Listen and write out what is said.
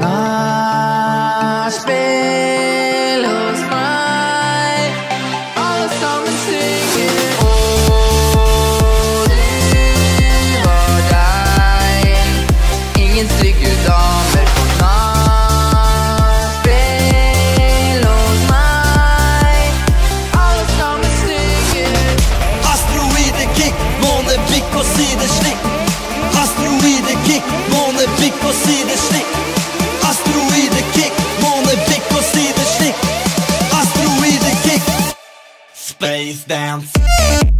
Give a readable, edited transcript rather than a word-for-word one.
nachspiel hos meg. Alle sammen synger. Åh, du var deil. Ingen stygge damer på nachspiel hos meg. Alle sammen synger. Asteroide kick, måne bikk og si det slik. Asteroide kick, måne bikk og si det slik. Asteroide kick, måne bikk og si det slik. Asteroide kick. Spacedance.